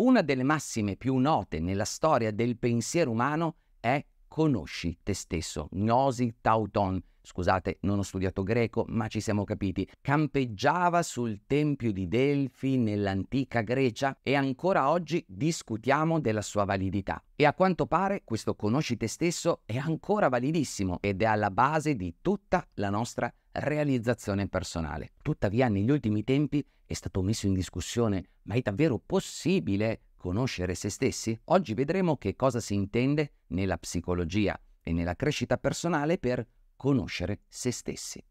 Una delle massime più note nella storia del pensiero umano è conosci te stesso, gnosi tauton. Scusate, non ho studiato greco, ma ci siamo capiti. Campeggiava sul tempio di Delfi nell'antica Grecia e ancora oggi discutiamo della sua validità. E a quanto pare questo conosci te stesso è ancora validissimo ed è alla base di tutta la nostra realizzazione personale. Tuttavia, negli ultimi tempi è stato messo in discussione: ma è davvero possibile conoscere se stessi? Oggi vedremo che cosa si intende nella psicologia e nella crescita personale per conoscere se stessi.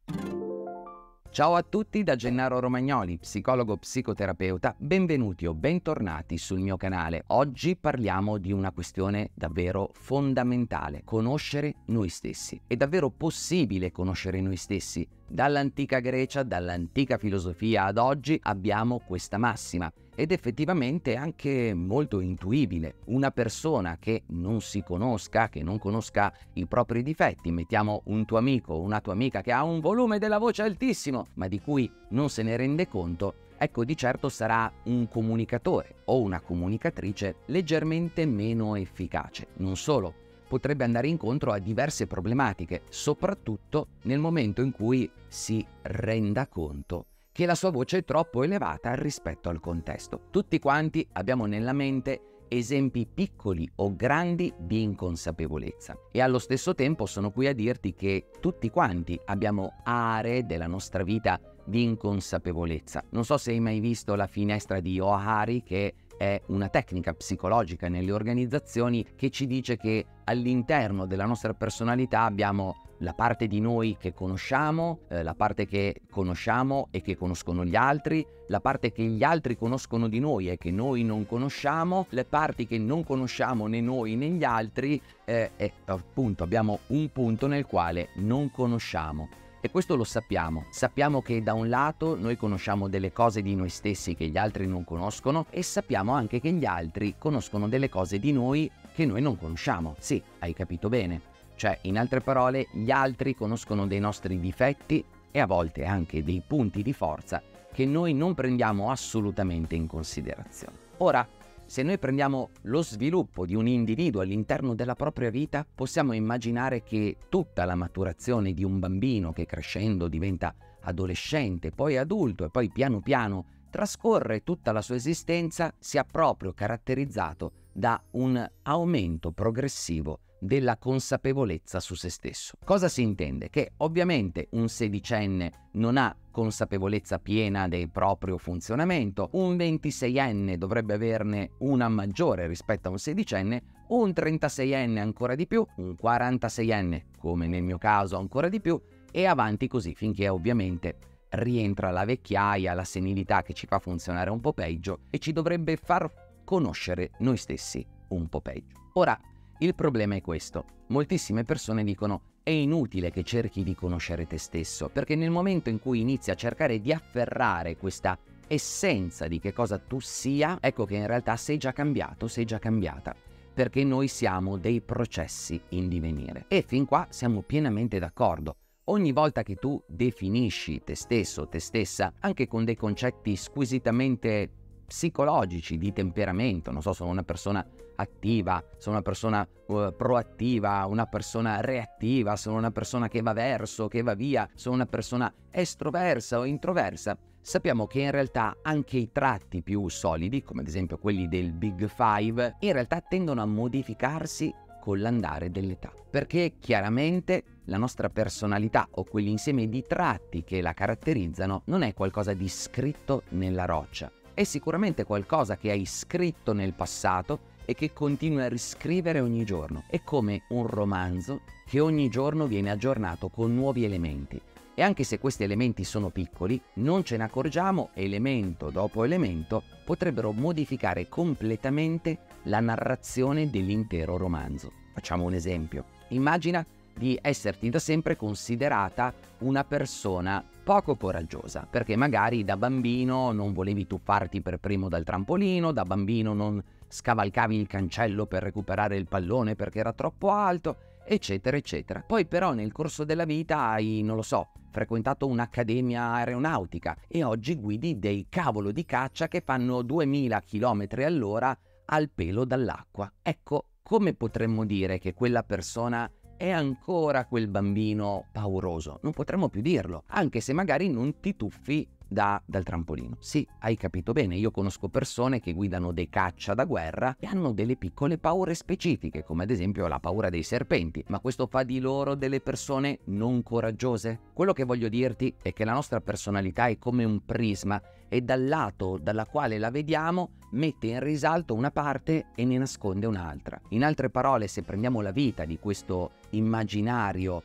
Ciao a tutti da Gennaro Romagnoli, psicologo psicoterapeuta. Benvenuti o bentornati sul mio canale. Oggi parliamo di una questione davvero fondamentale: conoscere noi stessi. È davvero possibile conoscere noi stessi? Dall'antica Grecia, dall'antica filosofia ad oggi abbiamo questa massima ed effettivamente è anche molto intuibile. Una persona che non si conosca, che non conosca i propri difetti, mettiamo un tuo amico o una tua amica che ha un volume della voce altissimo ma di cui non se ne rende conto, ecco, di certo sarà un comunicatore o una comunicatrice leggermente meno efficace. Non solo, potrebbe andare incontro a diverse problematiche, soprattutto nel momento in cui si renda conto che la sua voce è troppo elevata rispetto al contesto. Tutti quanti abbiamo nella mente esempi piccoli o grandi di inconsapevolezza e allo stesso tempo sono qui a dirti che tutti quanti abbiamo aree della nostra vita di inconsapevolezza. Non so se hai mai visto la finestra di Johari, che è una tecnica psicologica nelle organizzazioni che ci dice che all'interno della nostra personalità abbiamo la parte di noi che conosciamo, la parte che conosciamo e che conoscono gli altri, la parte che gli altri conoscono di noi e che noi non conosciamo, le parti che non conosciamo né noi né gli altri, e appunto abbiamo un punto nel quale non conosciamo. E questo lo sappiamo. Sappiamo che da un lato noi conosciamo delle cose di noi stessi che gli altri non conoscono e sappiamo anche che gli altri conoscono delle cose di noi che noi non conosciamo. Sì, hai capito bene. Cioè, in altre parole, gli altri conoscono dei nostri difetti e a volte anche dei punti di forza che noi non prendiamo assolutamente in considerazione. Ora, se noi prendiamo lo sviluppo di un individuo all'interno della propria vita, possiamo immaginare che tutta la maturazione di un bambino che crescendo diventa adolescente, poi adulto e poi piano piano trascorre tutta la sua esistenza, sia proprio caratterizzato da un aumento progressivo della consapevolezza su se stesso. Cosa si intende? Che ovviamente un sedicenne non ha consapevolezza piena del proprio funzionamento, un 26enne dovrebbe averne una maggiore rispetto a un sedicenne, un 36enne ancora di più, un 46enne, come nel mio caso, ancora di più, e avanti così finché ovviamente rientra la vecchiaia, la senilità che ci fa funzionare un po' peggio e ci dovrebbe far conoscere noi stessi un po' peggio. Ora, il problema è questo. Moltissime persone dicono: è inutile che cerchi di conoscere te stesso, perché nel momento in cui inizi a cercare di afferrare questa essenza di che cosa tu sia, ecco che in realtà sei già cambiato, sei già cambiata, perché noi siamo dei processi in divenire. E fin qua siamo pienamente d'accordo. Ogni volta che tu definisci te stesso, te stessa, anche con dei concetti squisitamente psicologici, di temperamento, non so, sono una persona attiva, sono una persona proattiva, una persona reattiva, sono una persona che va verso, che va via, sono una persona estroversa o introversa, sappiamo che in realtà anche i tratti più solidi, come ad esempio quelli del Big Five, in realtà tendono a modificarsi con l'andare dell'età, perché chiaramente la nostra personalità o quell'insieme di tratti che la caratterizzano non è qualcosa di scritto nella roccia. È sicuramente qualcosa che hai scritto nel passato e che continui a riscrivere ogni giorno. È come un romanzo che ogni giorno viene aggiornato con nuovi elementi. E anche se questi elementi sono piccoli, non ce ne accorgiamo, elemento dopo elemento potrebbero modificare completamente la narrazione dell'intero romanzo. Facciamo un esempio. Immagina di esserti da sempre considerata una persona poco coraggiosa, perché magari da bambino non volevi tuffarti per primo dal trampolino, da bambino non scavalcavi il cancello per recuperare il pallone perché era troppo alto, eccetera eccetera. Poi però nel corso della vita hai, non lo so, frequentato un'accademia aeronautica e oggi guidi dei cavolo di caccia che fanno 2000 km all'ora al pelo dall'acqua. Ecco, come potremmo dire che quella persona è ancora quel bambino pauroso? Non potremmo più dirlo, anche se magari non ti tuffi dal trampolino. Sì, hai capito bene, io conosco persone che guidano dei caccia da guerra e hanno delle piccole paure specifiche, come ad esempio la paura dei serpenti, ma questo fa di loro delle persone non coraggiose? Quello che voglio dirti è che la nostra personalità è come un prisma e dal lato dalla quale la vediamo mette in risalto una parte e ne nasconde un'altra. In altre parole, se prendiamo la vita di questo immaginario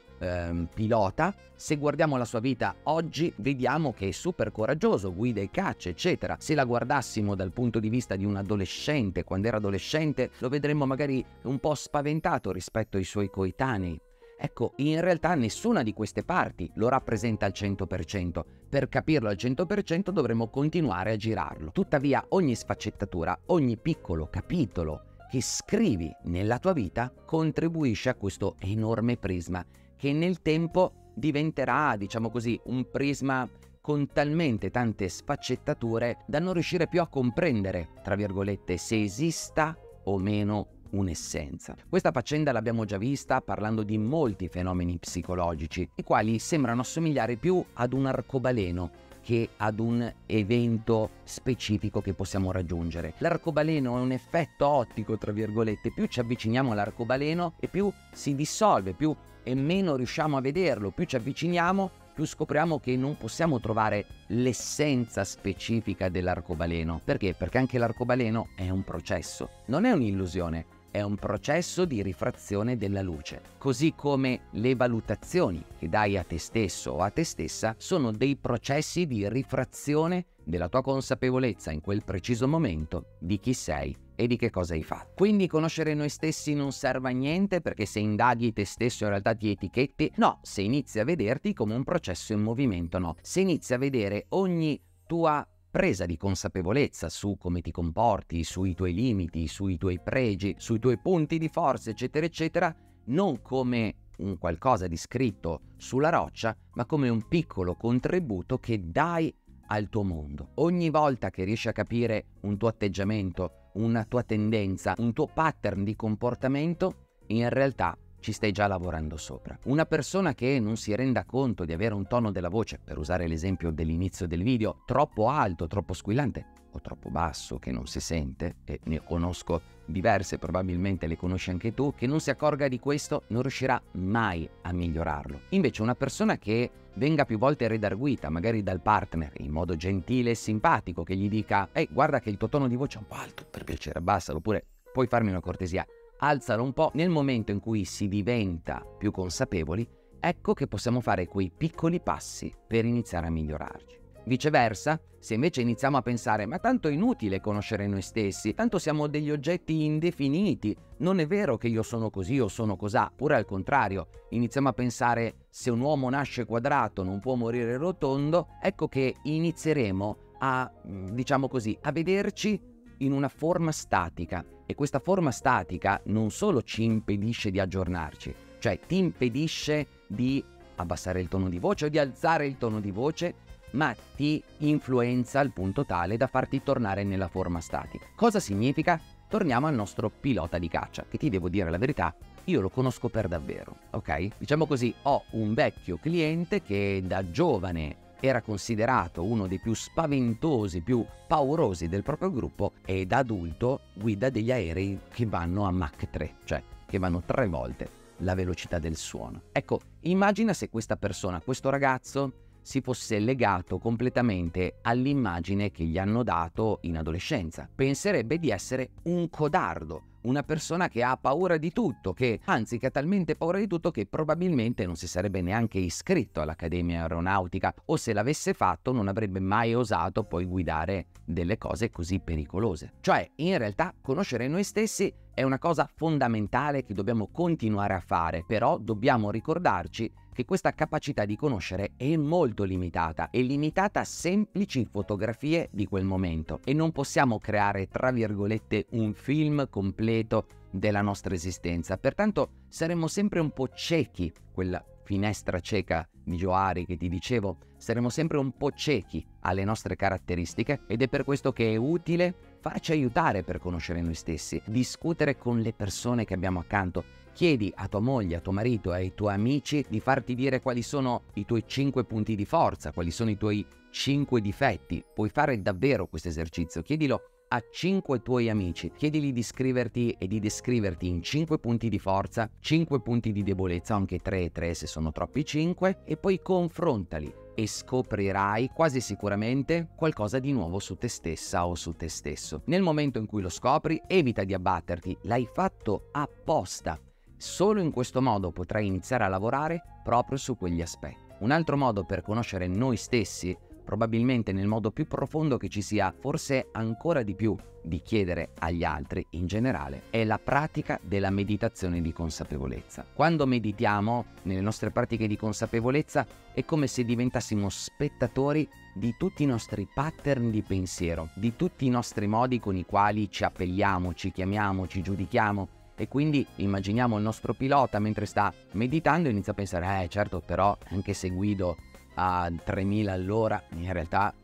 pilota, se guardiamo la sua vita oggi vediamo che è super coraggioso, guida i caccia eccetera. Se la guardassimo dal punto di vista di un adolescente, quando era adolescente, lo vedremmo magari un po' spaventato rispetto ai suoi coetanei. Ecco, in realtà nessuna di queste parti lo rappresenta al 100%. Per capirlo al 100% dovremmo continuare a girarlo. Tuttavia, ogni sfaccettatura, ogni piccolo capitolo che scrivi nella tua vita contribuisce a questo enorme prisma che nel tempo diventerà, diciamo così, un prisma con talmente tante sfaccettature da non riuscire più a comprendere, tra virgolette, se esista o meno un'essenza. Questa faccenda l'abbiamo già vista parlando di molti fenomeni psicologici, i quali sembrano assomigliare più ad un arcobaleno che ad un evento specifico che possiamo raggiungere. L'arcobaleno è un effetto ottico, tra virgolette, più ci avviciniamo all'arcobaleno e più si dissolve, più e meno riusciamo a vederlo, più ci avviciniamo più scopriamo che non possiamo trovare l'essenza specifica dell'arcobaleno. Perché? Perché anche l'arcobaleno è un processo, non è un'illusione, è un processo di rifrazione della luce. Così come le valutazioni che dai a te stesso o a te stessa sono dei processi di rifrazione della tua consapevolezza in quel preciso momento di chi sei e di che cosa hai fatto. Quindi conoscere noi stessi non serve a niente, perché se indaghi te stesso in realtà ti etichetti? No, se inizi a vederti come un processo in movimento, no. Se inizi a vedere ogni tua presa di consapevolezza su come ti comporti, sui tuoi limiti, sui tuoi pregi, sui tuoi punti di forza, eccetera, eccetera, non come un qualcosa di scritto sulla roccia, ma come un piccolo contributo che dai al tuo mondo. Ogni volta che riesci a capire un tuo atteggiamento, una tua tendenza, un tuo pattern di comportamento, in realtà ci stai già lavorando sopra. Una persona che non si renda conto di avere un tono della voce, per usare l'esempio dell'inizio del video, troppo alto, troppo squillante o troppo basso che non si sente, e ne conosco diverse, probabilmente le conosci anche tu, che non si accorga di questo non riuscirà mai a migliorarlo. Invece una persona che venga più volte redarguita, magari dal partner, in modo gentile e simpatico, che gli dica: ehi, guarda che il tuo tono di voce è un po' alto, per piacere abbassalo, oppure puoi farmi una cortesia, alzalo un po'. Nel momento in cui si diventa più consapevoli, ecco che possiamo fare quei piccoli passi per iniziare a migliorarci. Viceversa, se invece iniziamo a pensare ma tanto è inutile conoscere noi stessi, tanto siamo degli oggetti indefiniti, non è vero che io sono così o sono cosà, oppure al contrario, iniziamo a pensare se un uomo nasce quadrato non può morire rotondo, ecco che inizieremo a, diciamo così, a vederci in una forma statica, e questa forma statica non solo ci impedisce di aggiornarci, cioè ti impedisce di abbassare il tono di voce o di alzare il tono di voce, ma ti influenza al punto tale da farti tornare nella forma statica. Cosa significa? Torniamo al nostro pilota di caccia, che ti devo dire la verità, io lo conosco per davvero, ok? Diciamo così, ho un vecchio cliente che da giovane era considerato uno dei più spaventosi, più paurosi del proprio gruppo, e da adulto guida degli aerei che vanno a Mach 3, cioè che vanno 3 volte la velocità del suono. Ecco, immagina se questa persona, questo ragazzo, si fosse legato completamente all'immagine che gli hanno dato in adolescenza. Penserebbe di essere un codardo, una persona che ha paura di tutto, che anzi che ha talmente paura di tutto che probabilmente non si sarebbe neanche iscritto all'accademia aeronautica, o se l'avesse fatto non avrebbe mai osato poi guidare delle cose così pericolose. Cioè, in realtà conoscere noi stessi è una cosa fondamentale che dobbiamo continuare a fare, però dobbiamo ricordarci che questa capacità di conoscere è molto limitata, è limitata a semplici fotografie di quel momento, e non possiamo creare, tra virgolette, un film completo della nostra esistenza. Pertanto saremmo sempre un po' ciechi, quella finestra cieca di Johari che ti dicevo, saremo sempre un po' ciechi alle nostre caratteristiche ed è per questo che è utile farci aiutare per conoscere noi stessi, discutere con le persone che abbiamo accanto. Chiedi a tua moglie, a tuo marito e ai tuoi amici di farti dire quali sono i tuoi 5 punti di forza, quali sono i tuoi 5 difetti. Puoi fare davvero questo esercizio, chiedilo a 5 tuoi amici, chiedili di scriverti e di descriverti in 5 punti di forza, 5 punti di debolezza, anche 3 e 3 se sono troppi 5, e poi confrontali e scoprirai quasi sicuramente qualcosa di nuovo su te stessa o su te stesso. Nel momento in cui lo scopri, evita di abbatterti, l'hai fatto apposta. Solo in questo modo potrai iniziare a lavorare proprio su quegli aspetti. Un altro modo per conoscere noi stessi, probabilmente nel modo più profondo che ci sia, forse ancora di più di chiedere agli altri in generale, è la pratica della meditazione di consapevolezza. Quando meditiamo nelle nostre pratiche di consapevolezza è come se diventassimo spettatori di tutti i nostri pattern di pensiero, di tutti i nostri modi con i quali ci appelliamo, ci chiamiamo, ci giudichiamo. E quindi immaginiamo il nostro pilota mentre sta meditando e inizia a pensare certo, però anche se guido a 3000 all'ora in realtà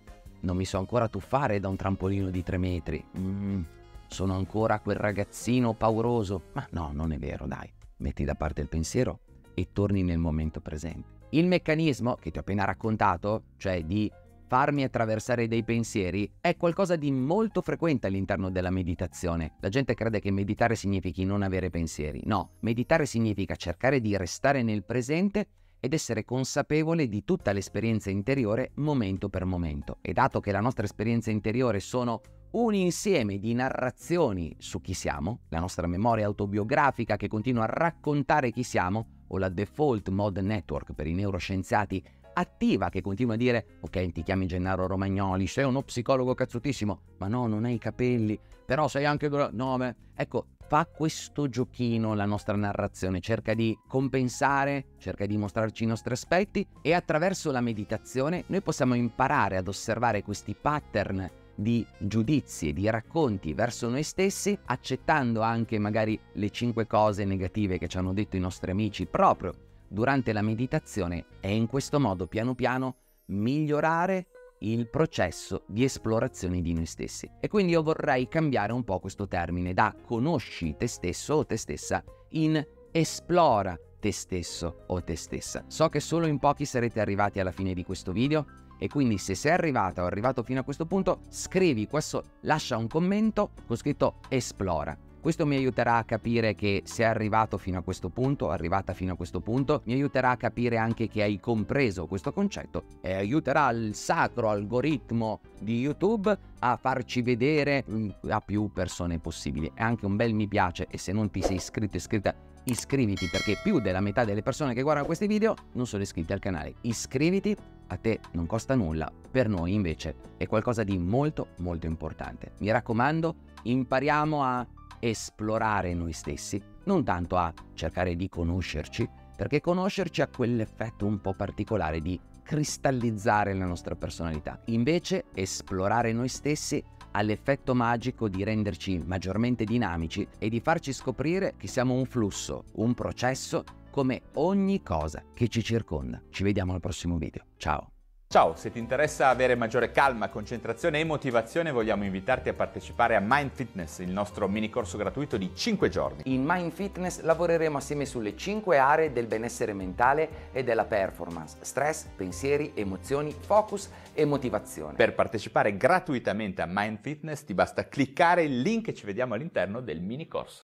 non mi so ancora tuffare da un trampolino di 3 metri, sono ancora quel ragazzino pauroso. Ma no, non è vero, dai, metti da parte il pensiero e torni nel momento presente. Il meccanismo che ti ho appena raccontato, cioè di farmi attraversare dei pensieri, è qualcosa di molto frequente all'interno della meditazione. La gente crede che meditare significhi non avere pensieri. No, meditare significa cercare di restare nel presente ed essere consapevole di tutta l'esperienza interiore momento per momento. E dato che la nostra esperienza interiore sono un insieme di narrazioni su chi siamo, la nostra memoria autobiografica che continua a raccontare chi siamo, o la default mode network per i neuroscienziati attiva che continua a dire ok, ti chiami Gennaro Romagnoli, sei uno psicologo cazzutissimo, ma no, non hai i capelli, però sei anche... no, beh. Ecco, fa questo giochino la nostra narrazione, cerca di compensare, cerca di mostrarci i nostri aspetti, e attraverso la meditazione noi possiamo imparare ad osservare questi pattern di giudizi e di racconti verso noi stessi, accettando anche magari le 5 cose negative che ci hanno detto i nostri amici proprio durante la meditazione, e in questo modo piano piano migliorare il processo di esplorazione di noi stessi. E quindi io vorrei cambiare un po' questo termine da conosci te stesso o te stessa in esplora te stesso o te stessa. So che solo in pochi sarete arrivati alla fine di questo video, e quindi se sei arrivata o arrivato fino a questo punto, scrivi qua sotto, lascia un commento con scritto esplora. Questo mi aiuterà a capire che sei arrivato fino a questo punto, arrivata fino a questo punto, mi aiuterà a capire anche che hai compreso questo concetto e aiuterà il sacro algoritmo di YouTube a farci vedere a più persone possibile. È anche un bel mi piace, e se non ti sei iscritto e iscritta, iscriviti, perché più della metà delle persone che guardano questi video non sono iscritti al canale. Iscriviti, a te non costa nulla, per noi invece è qualcosa di molto molto importante. Mi raccomando, impariamo a esplorare noi stessi, non tanto a cercare di conoscerci, perché conoscerci ha quell'effetto un po' particolare di cristallizzare la nostra personalità. Invece esplorare noi stessi ha l'effetto magico di renderci maggiormente dinamici e di farci scoprire che siamo un flusso, un processo, come ogni cosa che ci circonda. Ci vediamo al prossimo video, ciao! Ciao, se ti interessa avere maggiore calma, concentrazione e motivazione, vogliamo invitarti a partecipare a Mind Fitness, il nostro mini corso gratuito di 5 giorni. In Mind Fitness lavoreremo assieme sulle 5 aree del benessere mentale e della performance: stress, pensieri, emozioni, focus e motivazione. Per partecipare gratuitamente a Mind Fitness ti basta cliccare il link e ci vediamo all'interno del mini corso.